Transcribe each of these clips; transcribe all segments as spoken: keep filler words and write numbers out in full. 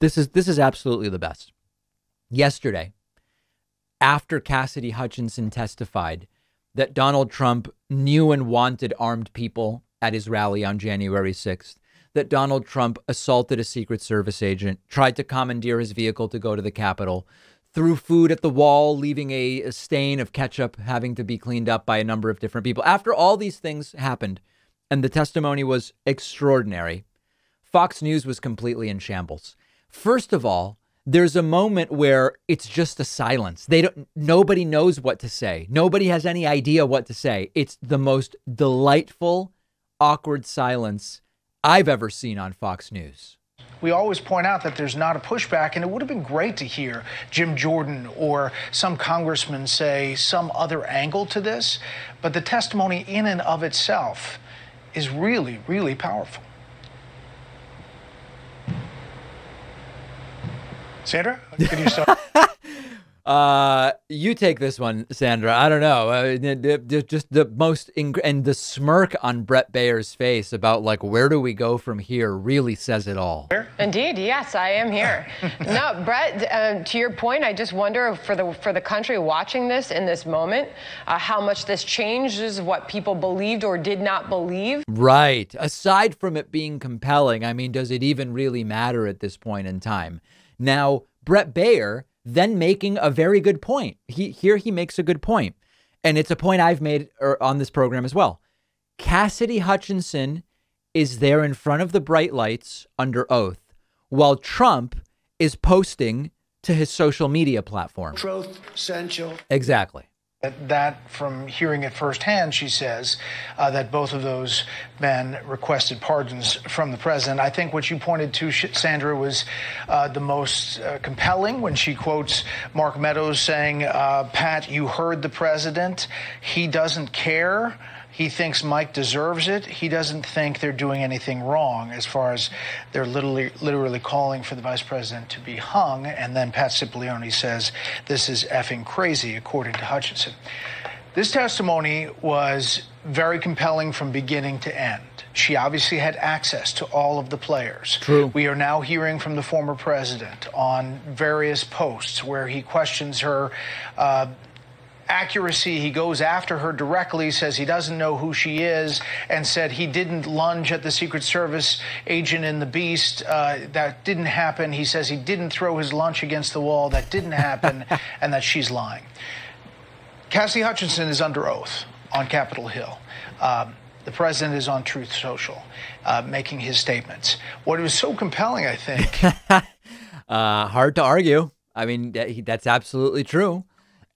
This is this is absolutely the best. Yesterday, after Cassidy Hutchinson testified that Donald Trump knew and wanted armed people at his rally on January sixth, that Donald Trump assaulted a Secret Service agent, tried to commandeer his vehicle to go to the Capitol, threw food at the wall, leaving a, a stain of ketchup having to be cleaned up by a number of different people. After all these things happened, and the testimony was extraordinary, Fox News was completely in shambles. First of all, there's a moment where it's just a silence. They don't, nobody knows what to say. Nobody has any idea what to say. It's the most delightful, awkward silence I've ever seen on Fox News. We always point out that there's not a pushback, and it would have been great to hear Jim Jordan or some congressman say some other angle to this, but the testimony in and of itself is really, really powerful. Sandra, can you start? uh, you take this one, Sandra. I don't know. Uh, just the most ing- and the smirk on Bret Baier's face about like, where do we go from here really says it all. Indeed. Yes, I am here. No, Bret, uh, to your point, I just wonder for the for the country watching this in this moment, uh, how much this changes what people believed or did not believe. Right. Aside from it being compelling, I mean, does it even really matter at this point in time? Now, Bret Baier then making a very good point. He, here he makes a good point, and it's a point I've made er, on this program as well. Cassidy Hutchinson is there in front of the bright lights under oath, while Trump is posting to his social media platform. Truth Social. Exactly. That, from hearing it firsthand, she says uh, that both of those men requested pardons from the president. I think what you pointed to, Sandra, was uh, the most uh, compelling when she quotes Mark Meadows saying, uh, Pat, you heard the president. He doesn't care. He thinks Mike deserves it. He doesn't think they're doing anything wrong as far as they're literally, literally calling for the vice president to be hung. And then Pat Cipollone says this is effing crazy, according to Hutchinson. This testimony was very compelling from beginning to end. She obviously had access to all of the players. True. We are now hearing from the former president on various posts where he questions her uh, accuracy. He goes after her directly, says he doesn't know who she is, and said he didn't lunge at the Secret Service agent in the Beast. Uh, that didn't happen. He says he didn't throw his lunch against the wall. That didn't happen, and that she's lying. Cassidy Hutchinson is under oath on Capitol Hill. Um, the president is on Truth Social uh, making his statements. What was so compelling, I think. uh, hard to argue. I mean, that's absolutely true.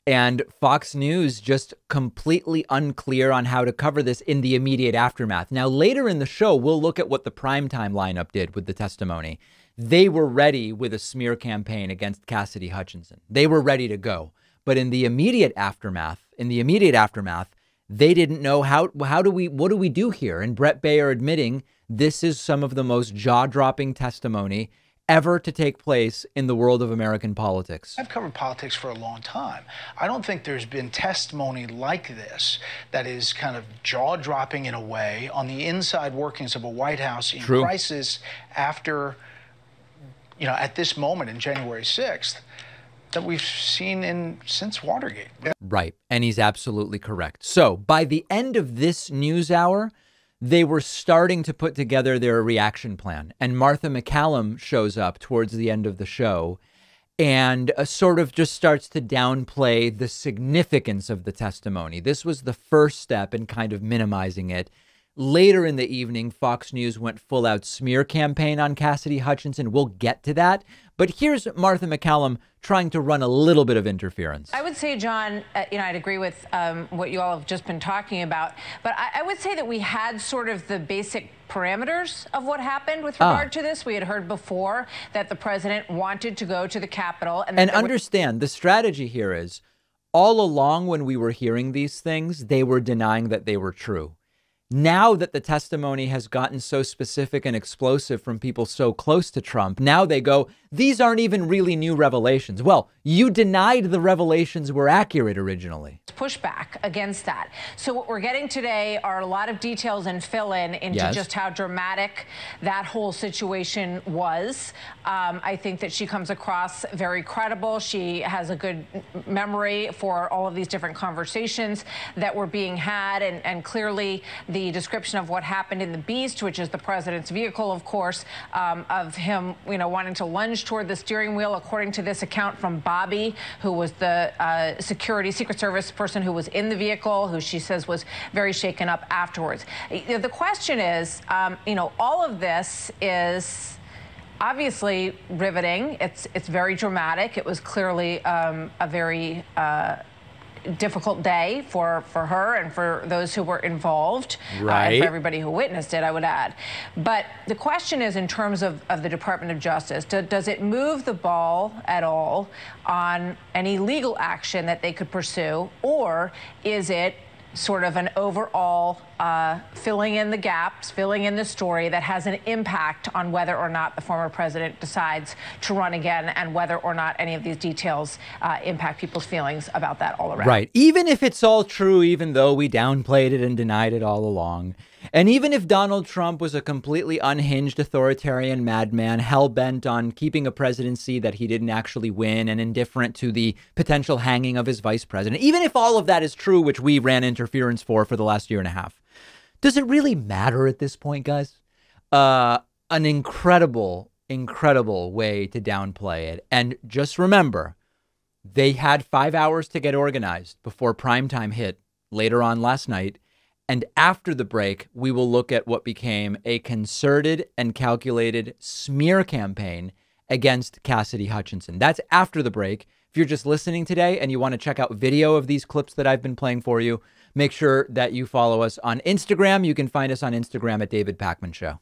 And Fox News just completely unclear on how to cover this in the immediate aftermath. Now, later in the show, we'll look at what the primetime lineup did with the testimony. They were ready with a smear campaign against Cassidy Hutchinson. They were ready to go. But in the immediate aftermath, in the immediate aftermath, they didn't know how, how do we, what do we do here? And Bret Baier admitting this is some of the most jaw-dropping testimony ever to take place in the world of American politics. I've covered politics for a long time. I don't think there's been testimony like this that is kind of jaw-dropping in a way on the inside workings of a White House in True. crisis after, you know, at this moment in January sixth. That we've seen in since Watergate. Yeah. Right. And he's absolutely correct. So by the end of this news hour, they were starting to put together their reaction plan. And Martha McCallum shows up towards the end of the show and uh, sort of just starts to downplay the significance of the testimony. This was the first step in kind of minimizing it. Later in the evening, Fox News went full out smear campaign on Cassidy Hutchinson. We'll get to that. But here's Martha McCallum trying to run a little bit of interference. I would say, John, uh, you know, I'd agree with um, what you all have just been talking about. But I, I would say that we had sort of the basic parameters of what happened with regard ah. to this. We had heard before that the president wanted to go to the Capitol. And, and understand the strategy here is all along when we were hearing these things, they were denying that they were true. Now that the testimony has gotten so specific and explosive from people so close to Trump, now they go, these aren't even really new revelations. Well, you denied the revelations were accurate originally. Pushback against that. So what we're getting today are a lot of details and fill-in into yes. just how dramatic that whole situation was. Um, I think that she comes across very credible. She has a good memory for all of these different conversations that were being had, and, and clearly the description of what happened in the Beast, which is the president's vehicle, of course, um, of him, you know, wanting to lunge toward the steering wheel, according to this account from Bobby, who was the uh, security Secret Service person who was in the vehicle, who she says was very shaken up afterwards. The question is, um, you know, all of this is obviously riveting. It's it's very dramatic. It was clearly um, a very uh, difficult day for for her and for those who were involved, right. uh, and for everybody who witnessed it, I would add. But the question is, in terms of, of the Department of Justice, do, does it move the ball at all on any legal action that they could pursue, or is it sort of an overall uh, filling in the gaps, filling in the story that has an impact on whether or not the former president decides to run again and whether or not any of these details uh, impact people's feelings about that all around. Right. Even if it's all true, even though we downplayed it and denied it all along, and even if Donald Trump was a completely unhinged authoritarian madman, hell-bent on keeping a presidency that he didn't actually win and indifferent to the potential hanging of his vice president, even if all of that is true, which we ran interference for for the last year and a half, does it really matter at this point, guys? Uh, an incredible, incredible way to downplay it. And just remember, they had five hours to get organized before primetime hit later on last night. And after the break, we will look at what became a concerted and calculated smear campaign against Cassidy Hutchinson. That's after the break. If you're just listening today and you want to check out video of these clips that I've been playing for you, make sure that you follow us on Instagram. You can find us on Instagram at David Pakman Show.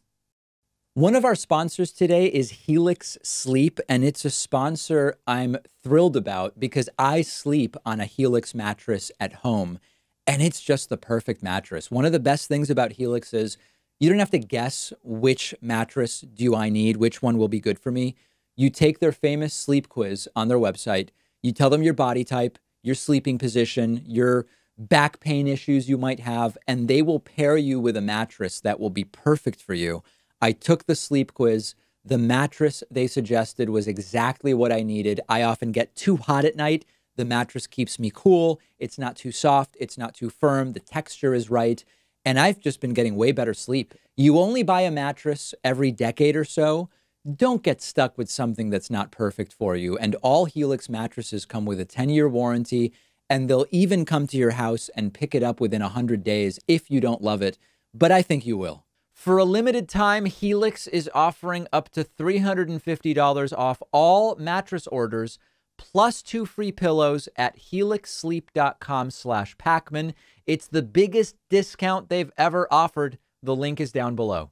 One of our sponsors today is Helix Sleep, and it's a sponsor I'm thrilled about because I sleep on a Helix mattress at home. And it's just the perfect mattress. One of the best things about Helix is you don't have to guess which mattress do I need, which one will be good for me. You take their famous sleep quiz on their website. You tell them your body type, your sleeping position, your back pain issues you might have, and they will pair you with a mattress that will be perfect for you. I took the sleep quiz. The mattress they suggested was exactly what I needed. I often get too hot at night. The mattress keeps me cool. It's not too soft. It's not too firm. The texture is right. And I've just been getting way better sleep. You only buy a mattress every decade or so. Don't get stuck with something that's not perfect for you. And all Helix mattresses come with a ten year warranty, and they'll even come to your house and pick it up within one hundred days if you don't love it. But I think you will. For a limited time, Helix is offering up to three hundred fifty dollars off all mattress orders plus two free pillows at helix sleep dot com slash Pakman. It's the biggest discount they've ever offered. The link is down below.